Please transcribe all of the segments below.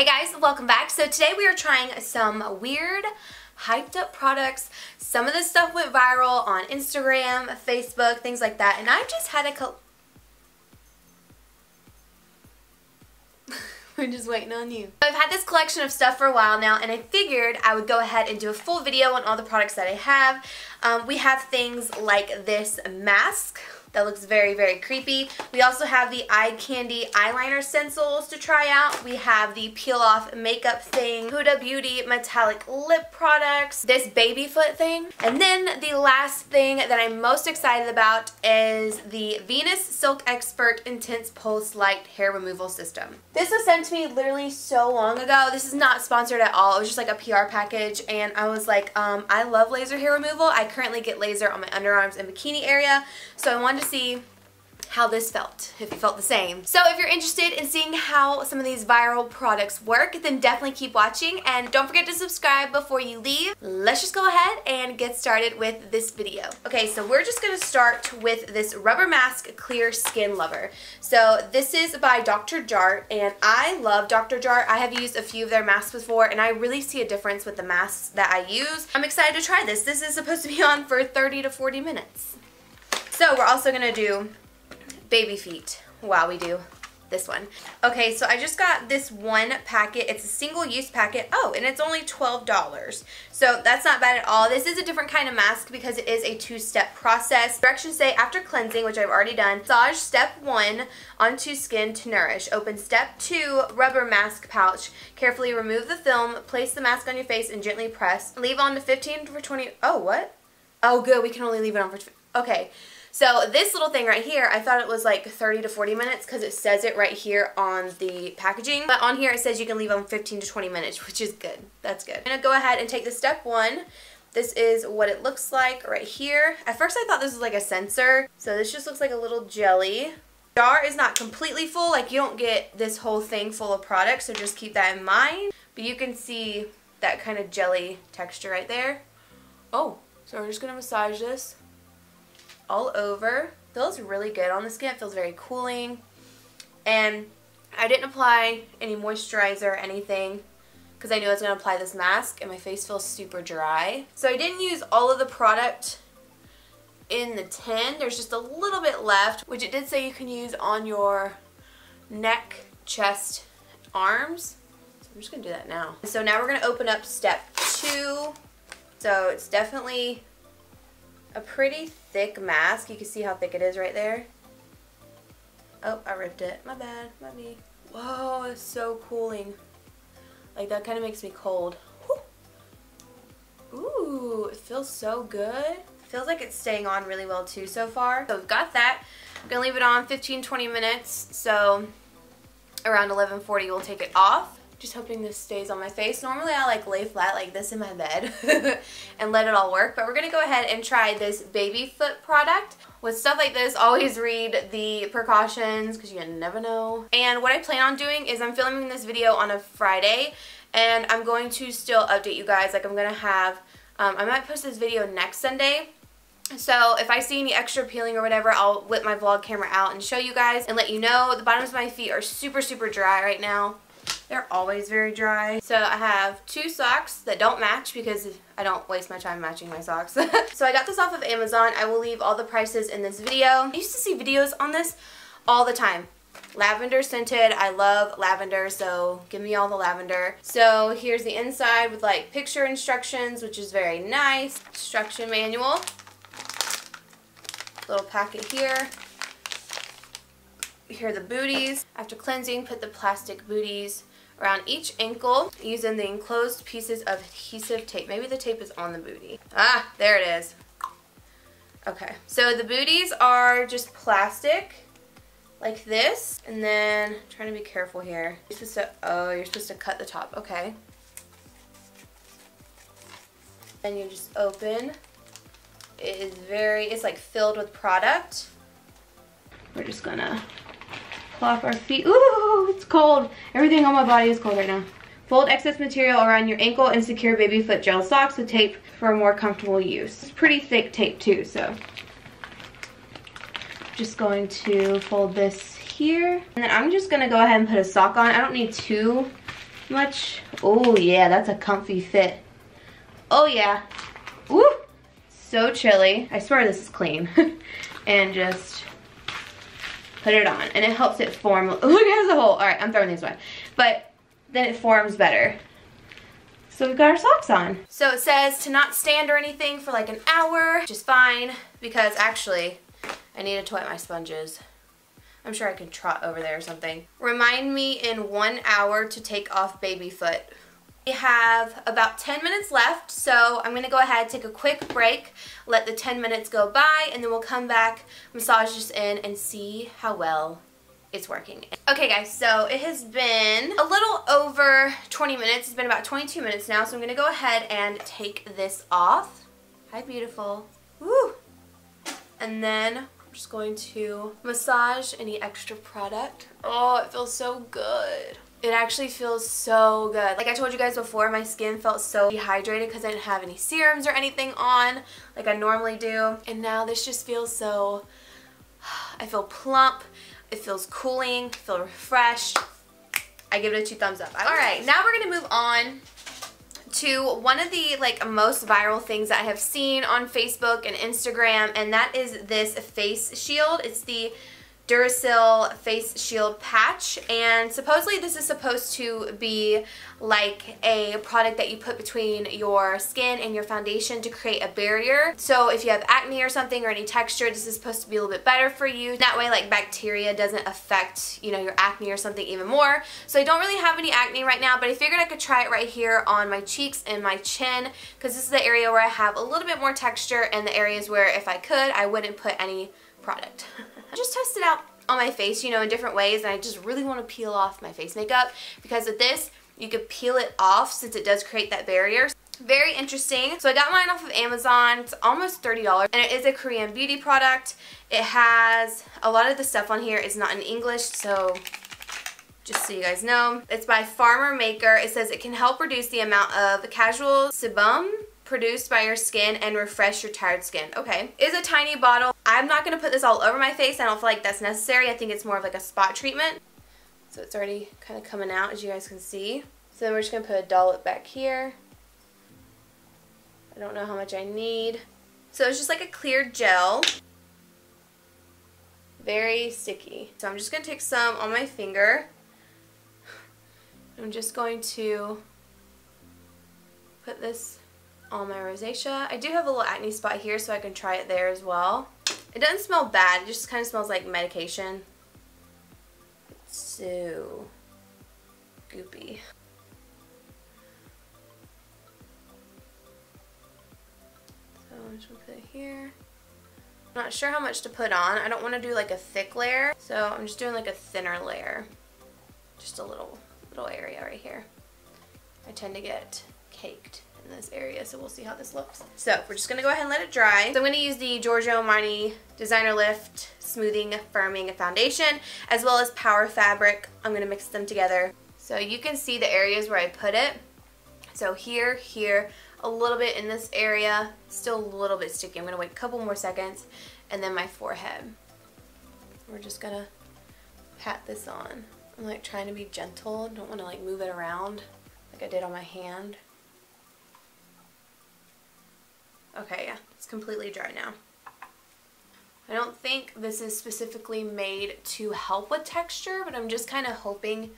Hey guys, welcome back. So today we are trying some weird hyped up products. Some of this stuff went viral on Instagram, Facebook, things like that, and I just had We're just waiting on you. I've had this collection of stuff for a while now, and I figured I would go ahead and do a full video on all the products that I have. We have things like this mask that looks very, very creepy. We also have the Eye Candy eyeliner stencils to try out. We have the peel off makeup thing, Huda Beauty metallic lip products, this baby foot thing. And then the last thing that I'm most excited about is the Venus Silk Expert Intense Pulse Light Hair Removal System. This was sent to me literally so long ago. This is not sponsored at all. It was just like a PR package, and I was like, I love laser hair removal. I currently get laser on my underarms and bikini area, so I wanted to see how this felt, if it felt the same. So if you're interested in seeing how some of these viral products work, then definitely keep watching, and don't forget to subscribe before you leave. Let's just go ahead and get started with this video. Okay, so we're just gonna start with this rubber mask clear skin lover. So this is by Dr. Jart, and I love Dr. Jart. I have used a few of their masks before, and I really see a difference with the masks that I use. I'm excited to try this. This is supposed to be on for 30 to 40 minutes. So we're also gonna do baby feet while we do this one. Okay, so I just got this one packet. It's a single-use packet. Oh, and it's only $12. So that's not bad at all. This is a different kind of mask because it is a two-step process. Directions say, after cleansing, which I've already done, massage step 1 onto skin to nourish. Open step 2, rubber mask pouch. Carefully remove the film, place the mask on your face, and gently press. Leave on to 15 for 20, oh, what? Oh, good, we can only leave it on for, okay. So this little thing right here, I thought it was like 30 to 40 minutes because it says it right here on the packaging. But on here it says you can leave on 15 to 20 minutes, which is good. That's good. I'm going to go ahead and take the step 1. This is what it looks like right here. At first I thought this was like a sensor. So this just looks like a little jelly. Jar is not completely full. Like, you don't get this whole thing full of product, so just keep that in mind. But you can see that kind of jelly texture right there. Oh, so we're just going to massage this all over. Feels really good on the skin. It feels very cooling. And I didn't apply any moisturizer or anything because I knew I was going to apply this mask, and my face feels super dry. So I didn't use all of the product in the tin. There's just a little bit left, which it did say you can use on your neck, chest, arms. So I'm just going to do that now. So now we're going to open up step 2. So it's definitely a pretty thick mask. You can see how thick it is right there. Oh, I ripped it. My bad. My knee. Whoa, it's so cooling. Like, that kind of makes me cold. Woo. Ooh, it feels so good. Feels like it's staying on really well too so far. So we've got that. I'm gonna leave it on 15-20 minutes. So around 11:40 we'll take it off. Just hoping this stays on my face. Normally I like lay flat like this in my bed and let it all work, but we're gonna go ahead and try this baby foot product. With stuff like this, always read the precautions because you never know. And what I plan on doing is I'm filming this video on a Friday, and I'm going to still update you guys. Like, I'm gonna have, I might post this video next Sunday. So if I see any extra peeling or whatever, I'll whip my vlog camera out and show you guys and let you know. The bottoms of my feet are super, super dry right now. They're always very dry. So I have 2 socks that don't match because I don't waste my time matching my socks. So I got this off of Amazon. I will leave all the prices in this video. I used to see videos on this all the time. Lavender scented. I love lavender, so give me all the lavender. So here's the inside with like picture instructions, which is very nice. Instruction manual. Little packet here. Here are the booties. After cleansing, put the plastic booties around each ankle using the enclosed pieces of adhesive tape. Maybe the tape is on the booty. Ah, there it is. Okay, so the booties are just plastic like this, and then I'm trying to be careful here. You're supposed to, oh, you're supposed to cut the top. Okay, then you just open. It is very, it's like filled with product. We're just gonna plop our feet. Ooh, it's cold. Everything on my body is cold right now. Fold excess material around your ankle and secure baby foot gel socks with tape for a more comfortable use. It's pretty thick tape too, so. Just going to fold this here. And then I'm just gonna go ahead and put a sock on. I don't need 2 much. Oh yeah, that's a comfy fit. Oh yeah. Woo! So chilly. I swear this is clean. And just put it on. And it helps it form. Look at the hole. Alright, I'm throwing these away. But then it forms better. So we've got our socks on. So it says to not stand or anything for like an hour, which is fine because actually I needed to wipe my sponges. I'm sure I can trot over there or something. Remind me in 1 hour to take off baby foot. We have about 10 minutes left, so I'm going to go ahead, take a quick break, let the 10 minutes go by, and then we'll come back, massage this in, and see how well it's working. Okay guys, so it has been a little over 20 minutes. It's been about 22 minutes now, so I'm going to go ahead and take this off. Hi, beautiful. Woo! And then I'm just going to massage any extra product. Oh, it feels so good. It actually feels so good. Like I told you guys before, my skin felt so dehydrated because I didn't have any serums or anything on like I normally do. And now this just feels so, I feel plump, it feels cooling, I feel refreshed. I give it a 2 thumbs up. Alright, now we're going to move on to one of the like most viral things that I have seen on Facebook and Instagram, and that is this face shield. It's the Direcsil face shield patch, and supposedly this is supposed to be like a product that you put between your skin and your foundation to create a barrier. So if you have acne or something or any texture, this is supposed to be a little bit better for you. That way like bacteria doesn't affect, you know, your acne or something even more. So I don't really have any acne right now, but I figured I could try it right here on my cheeks and my chin because this is the area where I have a little bit more texture and the areas where if I could, I wouldn't put any product. I just test it out on my face, you know, in different ways, and I just really want to peel off my face makeup because with this, you could peel it off since it does create that barrier. Very interesting. So I got mine off of Amazon. It's almost $30, and it is a Korean beauty product. It has a lot of the stuff on here is not in English, so just so you guys know. It's by Farmer Maker. It says it can help reduce the amount of casual sebum produced by your skin and refresh your tired skin. Okay. It's a tiny bottle. I'm not going to put this all over my face. I don't feel like that's necessary. I think it's more of like a spot treatment. So it's already kind of coming out as you guys can see. So then we're just going to put a dollop back here. I don't know how much I need. So it's just like a clear gel. Very sticky. So I'm just going to take some on my finger. I'm just going to put this on my rosacea. I do have a little acne spot here, so I can try it there as well. It doesn't smell bad, it just kind of smells like medication. It's so goopy. So I'm just gonna put it here. I'm not sure how much to put on. I don't want to do like a thick layer, so I'm just doing like a thinner layer. Just a little area right here. I tend to get caked in this area, so we'll see how this looks. So we're just going to go ahead and let it dry. So I'm going to use the Giorgio Armani Designer Lift Smoothing Firming Foundation as well as Power Fabric. I'm going to mix them together. So you can see the areas where I put it. So here, here, a little bit in this area, still a little bit sticky. I'm going to wait a couple more seconds, and then my forehead. We're just going to pat this on. I'm like trying to be gentle. I don't want to like move it around like I did on my hand. Okay, yeah, it's completely dry now. I don't think this is specifically made to help with texture, but I'm just kind of hoping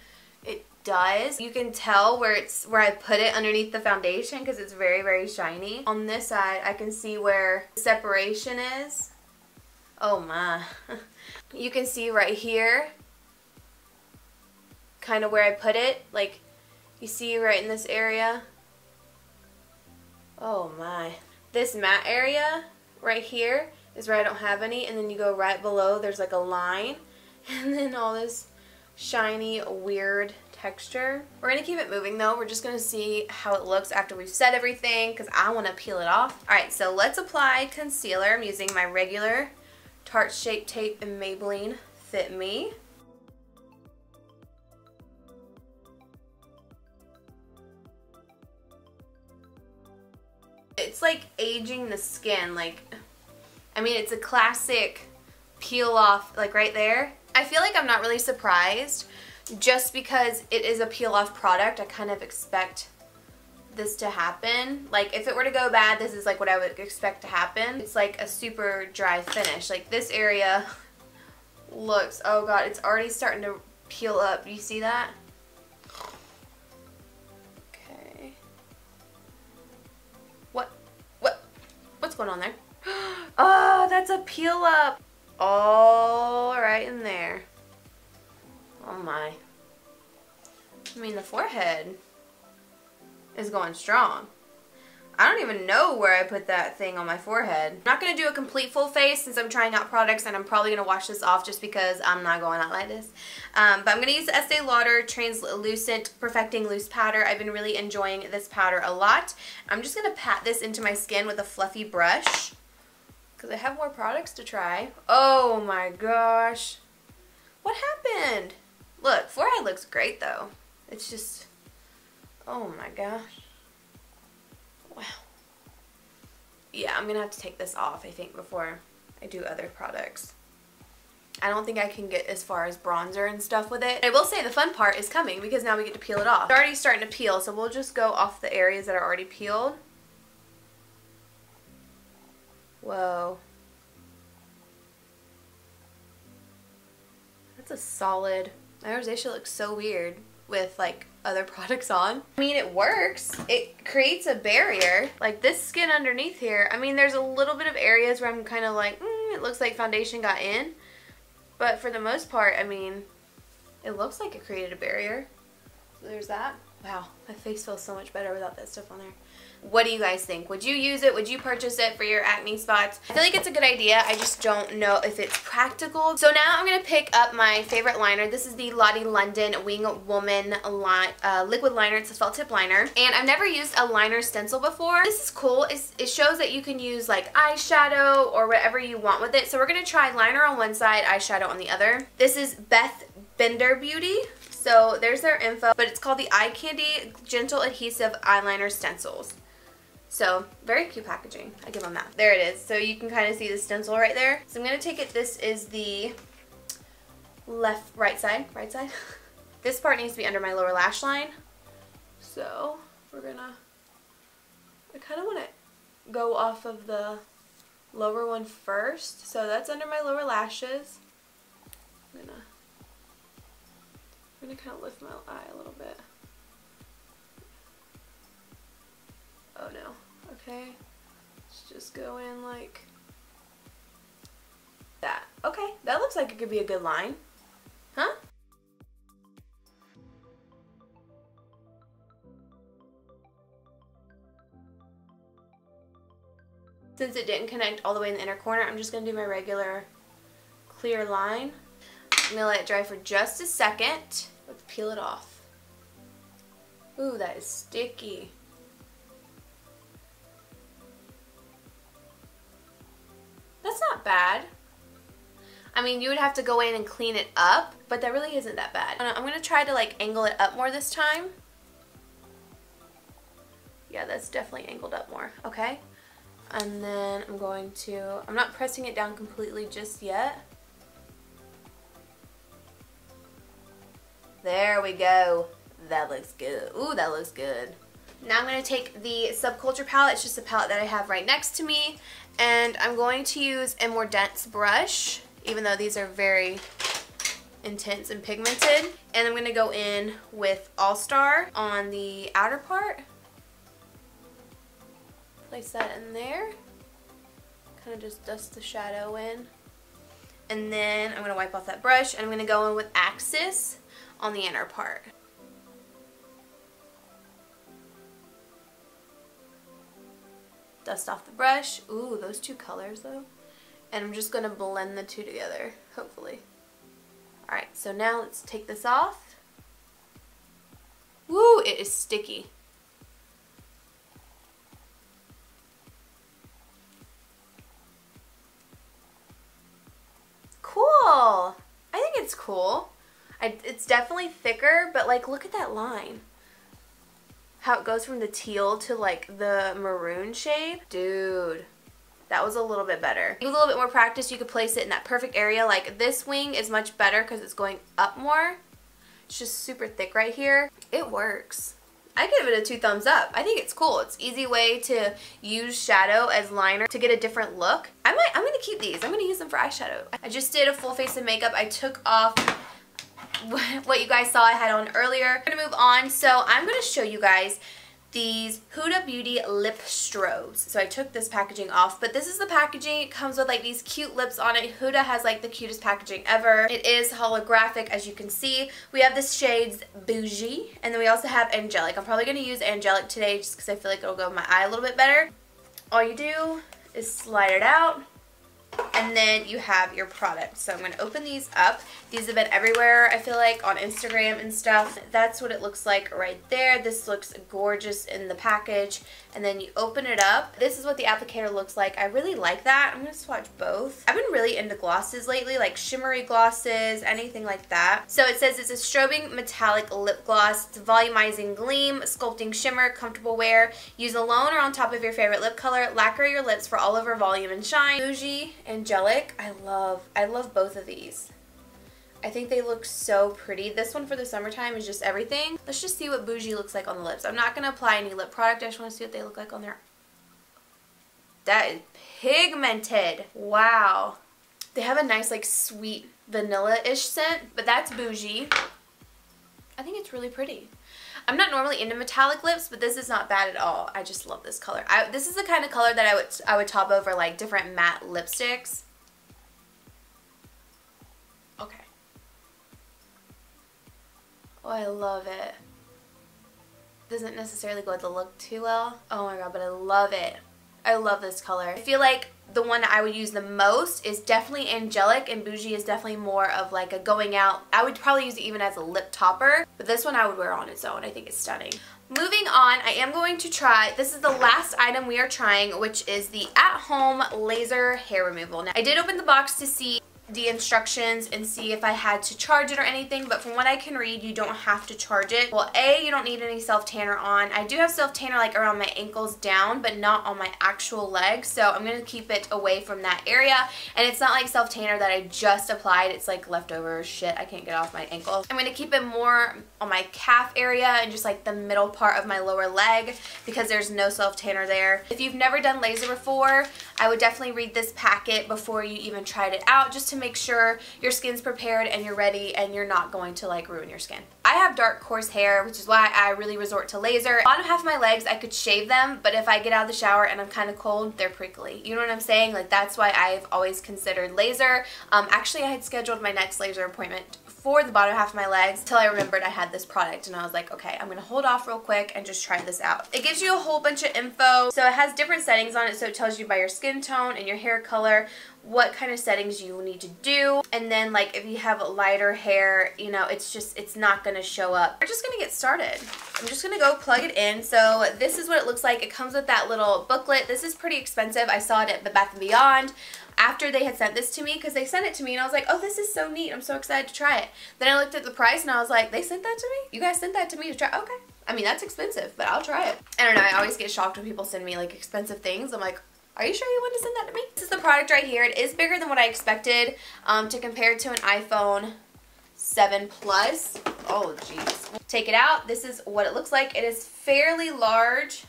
it does. You can tell where I put it underneath the foundation because it's very, very shiny. On this side, I can see where the separation is. Oh my. You can see right here kind of where I put it. Like, you see right in this area? Oh my. This matte area right here is where I don't have any, and then you go right below, there's like a line, and then all this shiny, weird texture. We're going to keep it moving though. We're just going to see how it looks after we've set everything because I want to peel it off. Alright, so let's apply concealer. I'm using my regular Tarte Shape Tape and Maybelline Fit Me. It's like aging the skin. Like, I mean, it's a classic peel off, like right there. I feel like I'm not really surprised just because it is a peel-off product, I kind of expect this to happen. Like, if it were to go bad, this is like what I would expect to happen. It's like a super dry finish. Like, this area looks, oh god, it's already starting to peel up. Do you see that? Okay. What's going on there? Oh, that's a peel up. All right in there. Oh my. I mean, the forehead is going strong. I don't even know where I put that thing on my forehead. I'm not going to do a complete full face since I'm trying out products, and I'm probably going to wash this off just because I'm not going out like this. But I'm going to use the Estee Lauder Translucent Perfecting Loose Powder. I've been really enjoying this powder a lot. I'm just going to pat this into my skin with a fluffy brush because I have more products to try. Oh my gosh. What happened? Look, forehead looks great though. It's just... oh my gosh. Wow. Yeah, I'm going to have to take this off, I think, before I do other products. I don't think I can get as far as bronzer and stuff with it. I will say the fun part is coming because now we get to peel it off. It's already starting to peel, so we'll just go off the areas that are already peeled. Whoa. That's a solid... my rosacea looks so weird with, like, other products on. I mean, it works. It creates a barrier. Like this skin underneath here, I mean, there's a little bit of areas where I'm kind of like, it looks like foundation got in. But for the most part, I mean, it looks like it created a barrier. So there's that. Wow, my face feels so much better without that stuff on there. What do you guys think? Would you use it? Would you purchase it for your acne spots? I feel like it's a good idea. I just don't know if it's practical. So now I'm going to pick up my favorite liner. This is the Lottie London Wing Woman liquid liner. It's a felt tip liner. And I've never used a liner stencil before. This is cool. It shows that you can use like eyeshadow or whatever you want with it. So we're going to try liner on one side, eyeshadow on the other. This is Beth Bender Beauty. So there's their info, but it's called the Eye Candy Gentle Adhesive Eyeliner Stencils. So very cute packaging. I give them that. There it is. So you can kind of see the stencil right there. So I'm going to take it. This is the right side. This part needs to be under my lower lash line. So we're going to, I kind of want to go off of the lower one first. So that's under my lower lashes. I'm gonna kind of lift my eye a little bit. Oh no. Okay. Let's just go in like that. Okay. That looks like it could be a good line. Huh? Since it didn't connect all the way in the inner corner, I'm just gonna do my regular clear line. I'm gonna let it dry for just a second. Let's peel it off. Ooh, that is sticky. That's not bad. I mean, you would have to go in and clean it up, but that really isn't that bad. I'm gonna try to like angle it up more this time. Yeah, that's definitely angled up more. Okay. And then I'm going to, I'm not pressing it down completely just yet. There we go. That looks good. Ooh, that looks good. Now I'm going to take the Subculture palette. It's just a palette that I have right next to me. And I'm going to use a more dense brush, even though these are very intense and pigmented. And I'm going to go in with All Star on the outer part. Place that in there. Kind of just dust the shadow in. And then I'm going to wipe off that brush. And I'm going to go in with Axis on the inner part. Dust off the brush. Ooh, those two colors though. And I'm just gonna blend the two together, hopefully. All right, so now let's take this off. Woo, it is sticky. Cool, I think it's cool. It's definitely thicker, but like look at that line. How it goes from the teal to like the maroon shade. Dude, that was a little bit better. With a little bit more practice, you could place it in that perfect area. Like this wing is much better because it's going up more. It's just super thick right here. It works. I give it a 2 thumbs up. I think it's cool. It's an easy way to use shadow as liner to get a different look. I'm going to keep these. I'm going to use them for eyeshadow. I just did a full face of makeup. I took off what you guys saw I had on earlier. I'm going to move on. So I'm going to show you guys these Huda Beauty lip strobes. So I took this packaging off, but this is the packaging. It comes with like these cute lips on it. Huda has like the cutest packaging ever. It is holographic, as you can see. We have the shades Bougie, and then we also have Angelic. I'm probably gonna use Angelic today just because I feel like it'll go in my eye a little bit better. All you do is slide it out, and then you have your product. So I'm going to open these up. These have been everywhere, I feel like, on Instagram and stuff. That's what it looks like right there. This looks gorgeous in the package. And then you open it up. This is what the applicator looks like. I really like that. I'm going to swatch both. I've been really into glosses lately, like shimmery glosses, anything like that. So it says it's a strobing metallic lip gloss. It's volumizing gleam, sculpting shimmer, comfortable wear. Use alone or on top of your favorite lip color. Lacquer your lips for all over volume and shine. Bougie, Angelic. I love both of these. I think they look so pretty. This one for the summertime is just everything. Let's just see what Bougie looks like on the lips. I'm not going to apply any lip product. I just want to see what they look like on their... That is pigmented. Wow. They have a nice like sweet vanilla-ish scent, but that's Bougie. I think it's really pretty. I'm not normally into metallic lips, but this is not bad at all. I just love this color. This is the kind of color that I would top over like different matte lipsticks. Okay. Oh, I love it. Doesn't necessarily go with the look too well. Oh my god, but I love it. I love this color. I feel like the one that I would use the most is definitely Angelic, and Bougie is definitely more of like a going out. I would probably use it even as a lip topper, but this one I would wear on its own. I think it's stunning. Moving on, I am going to try, this is the last item we are trying, which is the at-home laser hair removal. Now, I did open the box to see the instructions and see if I had to charge it or anything, but from what I can read, you don't have to charge it. Well, A, you don't need any self-tanner on. I do have self-tanner like around my ankles down, but not on my actual leg, so I'm going to keep it away from that area. And it's not like self-tanner that I just applied. It's like leftover shit I can't get off my ankles. I'm going to keep it more on my calf area and just like the middle part of my lower leg because there's no self-tanner there. If you've never done laser before, I would definitely read this packet before you even tried it out just to make sure your skin's prepared and you're ready and you're not going to like ruin your skin. I have dark coarse hair, which is why I really resort to laser. Bottom half of my legs, I could shave them, but if I get out of the shower and I'm kind of cold, they're prickly. You know what I'm saying? Like, that's why I've always considered laser. Actually, I had scheduled my next laser appointment for the bottom half of my legs until I remembered I had this product, and I was like, okay, I'm gonna hold off real quick and just try this out. It gives you a whole bunch of info. So it has different settings on it, so it tells you by your skin tone and your hair color what kind of settings you need to do, and then like if you have lighter hair, you know, it's just, it's not gonna show up. We're just gonna get started. I'm just gonna go plug it in. So this is what it looks like. It comes with that little booklet. This is pretty expensive. I saw it at the Bath & Beyond after they had sent this to me, because they sent it to me and I was like, oh, this is so neat, I'm so excited to try it. Then I looked at the price and I was like, they sent that to me? You guys sent that to me to try? Okay. I mean, that's expensive, but I'll try it. I don't know, I always get shocked when people send me like expensive things. I'm like, are you sure you want to send that to me? This is the product right here. It is bigger than what I expected, to compare to an iPhone 7 Plus. Oh, jeez. Take it out. This is what it looks like. It is fairly large.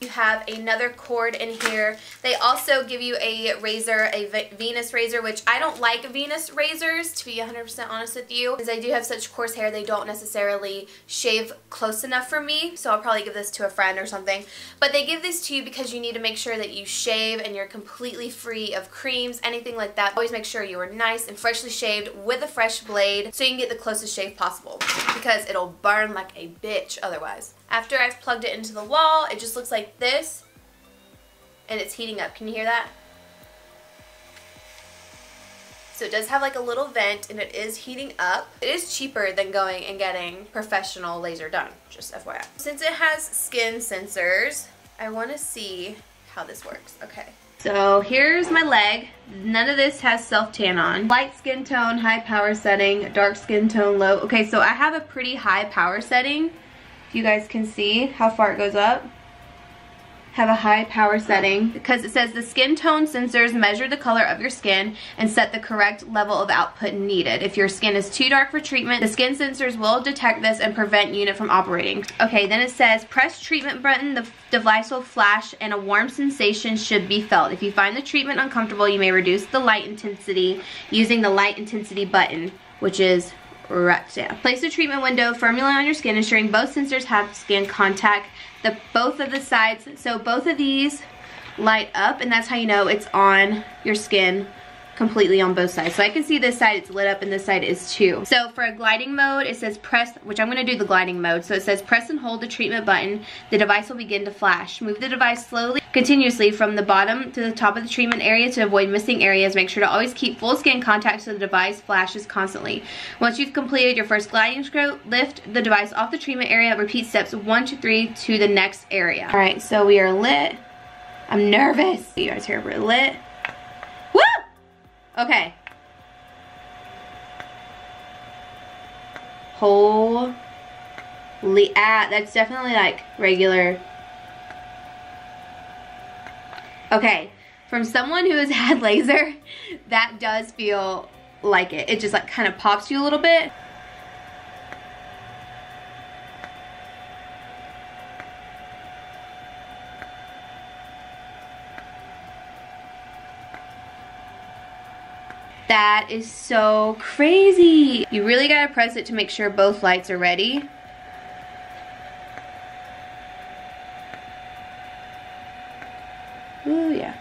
You have another cord in here. They also give you a razor, a Venus razor, which I don't like Venus razors, to be 100% honest with you. Because I do have such coarse hair, they don't necessarily shave close enough for me, so I'll probably give this to a friend or something. But they give this to you because you need to make sure that you shave and you're completely free of creams, anything like that. Always make sure you are nice and freshly shaved with a fresh blade so you can get the closest shave possible, because it'll burn like a bitch otherwise. After I've plugged it into the wall, it just looks like this, and it's heating up. Can you hear that? So it does have like a little vent, and it is heating up. It is cheaper than going and getting professional laser done, just FYI. Since it has skin sensors, I want to see how this works. Okay. So here's my leg. None of this has self-tan on. Light skin tone, high power setting, dark skin tone, low. Okay, so I have a pretty high power setting. You guys can see how far it goes up. have a high power setting because it says the skin tone sensors measure the color of your skin and set the correct level of output needed. If your skin is too dark for treatment, the skin sensors will detect this and prevent unit from operating. Okay, then it says press treatment button, the device will flash and a warm sensation should be felt. If you find the treatment uncomfortable, you may reduce the light intensity using the light intensity button, which is right there. Place the treatment window firmly on your skin, ensuring both sensors have skin contact. Both of the sides, so both of these light up, and that's how you know it's on your skin completely on both sides. So I can see this side, it's lit up, and this side is too. So for a gliding mode, it says press, which I'm going to do the gliding mode. So it says press and hold the treatment button. The device will begin to flash. Move the device slowly, continuously from the bottom to the top of the treatment area to avoid missing areas. Make sure to always keep full skin contact so the device flashes constantly. Once you've completed your first gliding stroke, lift the device off the treatment area. Repeat steps 1 to 3 to the next area. All right, so we are lit. I'm nervous. You guys hear we're lit. Woo! Okay. Holy ah, that's definitely like regular. Okay, from someone who has had laser, that does feel like it. It just like kind of pops you a little bit. That is so crazy. You really gotta press it to make sure both lights are ready. Ooh, yeah.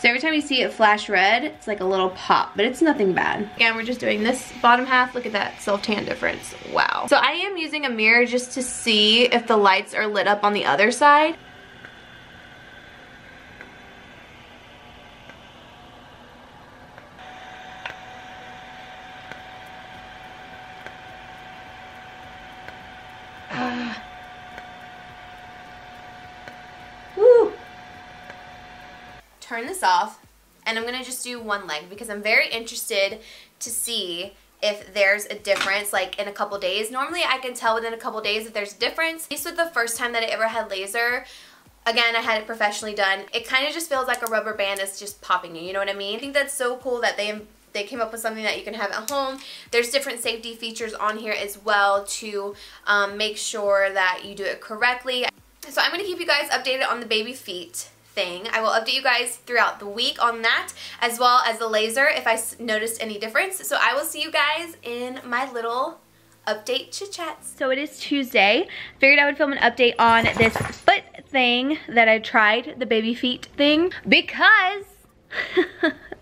So every time you see it flash red, it's like a little pop, but it's nothing bad. Again, we're just doing this bottom half. Look at that self-tan difference. Wow. So I am using a mirror just to see if the lights are lit up on the other side. Turn this off, and I'm gonna just do one leg because I'm very interested to see if there's a difference like in a couple days. Normally I can tell within a couple days if there's a difference. At least with the first time that I ever had laser, again, I had it professionally done, it kind of just feels like a rubber band is just popping you, you know what I mean? I think that's so cool that they came up with something that you can have at home. There's different safety features on here as well to make sure that you do it correctly. So I'm gonna keep you guys updated on the baby feet thing. I will update you guys throughout the week on that, as well as the laser if I noticed any difference. So I will see you guys in my little update chit chats. So it is Tuesday. Figured I would film an update on this foot thing that I tried, the baby feet thing, because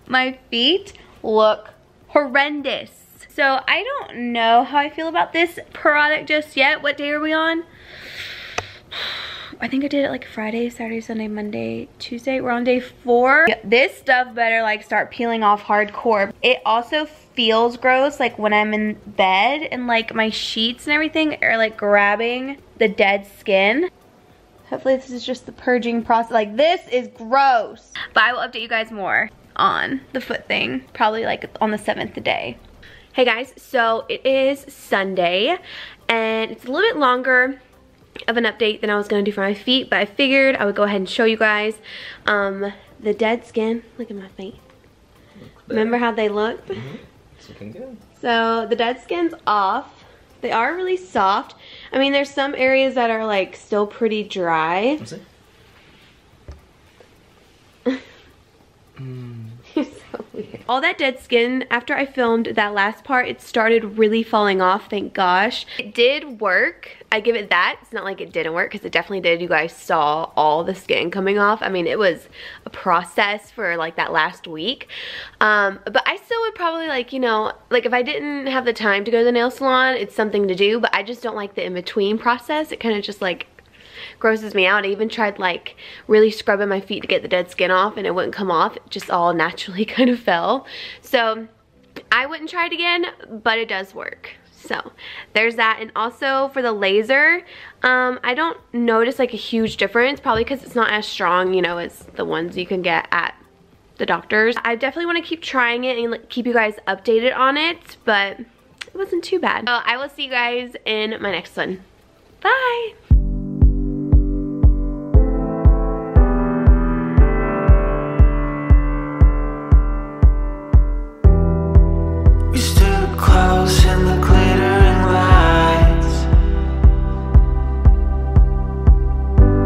my feet look horrendous. So I don't know how I feel about this product just yet. What day are we on? I think I did it like Friday, Saturday, Sunday, Monday, Tuesday. We're on day 4. This stuff better like start peeling off hardcore. It also feels gross like when I'm in bed and like my sheets and everything are like grabbing the dead skin. Hopefully this is just the purging process. Like this is gross. But I will update you guys more on the foot thing. Probably like on the 7th day. Hey guys, so it is Sunday and it's a little bit longer of an update than I was gonna do for my feet, but I figured I would go ahead and show you guys the dead skin. Look at my feet. Remember how they looked? Mm-hmm. It's looking good. So the dead skin's off. They are really soft. I mean, there's some areas that are like still pretty dry. Let's see. You're so weird. All that dead skin, after I filmed that last part, it started really falling off, thank gosh. It did work. I give it that. It's not like it didn't work, because it definitely did. You guys saw all the skin coming off. I mean, it was a process for like that last week. But I still would probably like, you know, like if I didn't have the time to go to the nail salon, it's something to do, but I just don't like the in-between process. It kind of just like grosses me out. I even tried like really scrubbing my feet to get the dead skin off and it wouldn't come off. It just all naturally kind of fell. So I wouldn't try it again, but it does work. So there's that. And also for the laser, I don't notice like a huge difference, probably because it's not as strong, you know, as the ones you can get at the doctor's. I definitely want to keep trying it and keep you guys updated on it, but it wasn't too bad. So I will see you guys in my next one. Bye.